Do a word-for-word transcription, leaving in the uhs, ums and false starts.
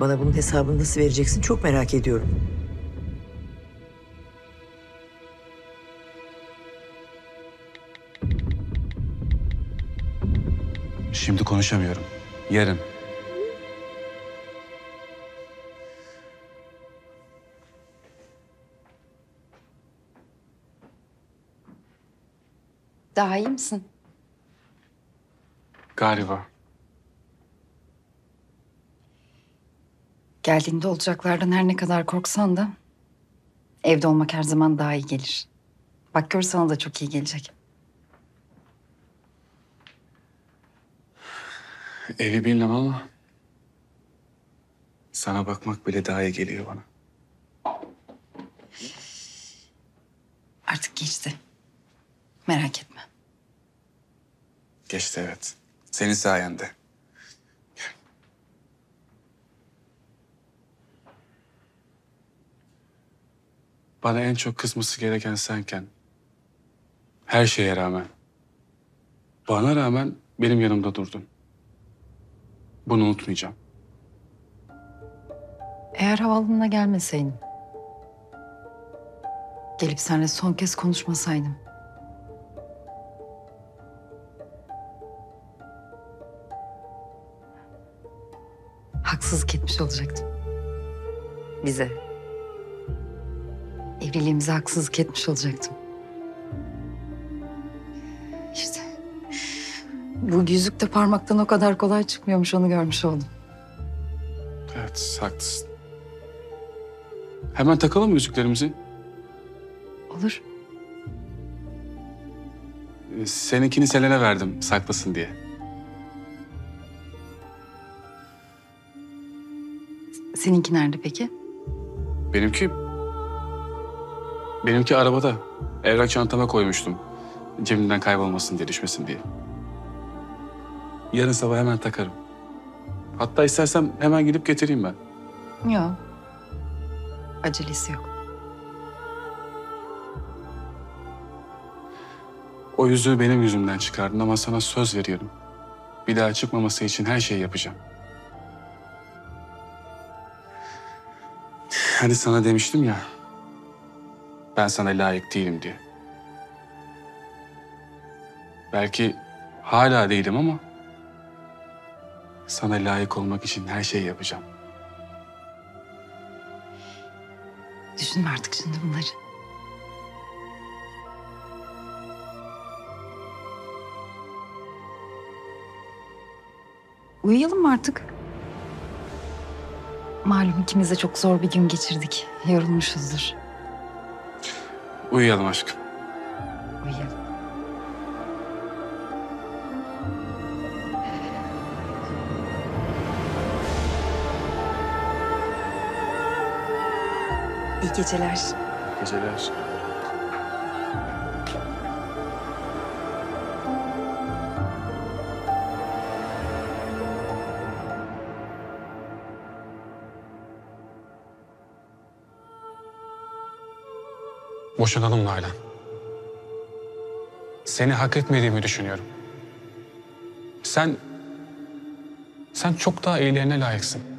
Bana bunun hesabını nasıl vereceksin çok merak ediyorum. Şimdi konuşamıyorum. Yarın. Daha iyi misin? Galiba. Geldiğinde olacaklardan her ne kadar korksan da evde olmak her zaman daha iyi gelir. Bak gör, sana da çok iyi gelecek. Evi bilmem ama sana bakmak bile daha iyi geliyor bana. Artık geçti. Merak etme. Geçti evet. Senin sayende. Bana en çok kızması gereken senken, her şeye rağmen, bana rağmen benim yanımda durdun. Bunu unutmayacağım. Eğer havaalanına gelmeseydim, gelip seninle son kez konuşmasaydım, haksızlık etmiş olacaktım. Bize. Evliliğimize haksızlık etmiş olacaktım. İşte. Bu yüzük de parmaktan o kadar kolay çıkmıyormuş, onu görmüş oldum. Evet, haklısın. Hemen takalım mı yüzüklerimizi? Olur. Seninkini Selen'e verdim, saklasın diye. Seninki nerede peki? Benimki... Benimki arabada. Evrak çantama koymuştum. Cebimden kaybolmasın diye, düşmesin diye. Yarın sabah hemen takarım. Hatta istersem hemen gidip getireyim ben. Yok. Acelesi yok. O yüzüğü benim yüzümden çıkardın ama sana söz veriyorum. Bir daha çıkmaması için her şeyi yapacağım. Hani sana demiştim ya, ben sana layık değilim diye. Belki hala değilim ama sana layık olmak için her şeyi yapacağım. Düşünme artık şimdi bunları. Uyuyalım mı artık? Malum ikimiz de çok zor bir gün geçirdik. Yorulmuşuzdur. Uyuyalım aşkım. Uyuyalım. İyi geceler. İyi geceler. Boşanalım Nalan. Seni hak etmediğimi düşünüyorum. Sen... Sen çok daha iyilerine layıksın.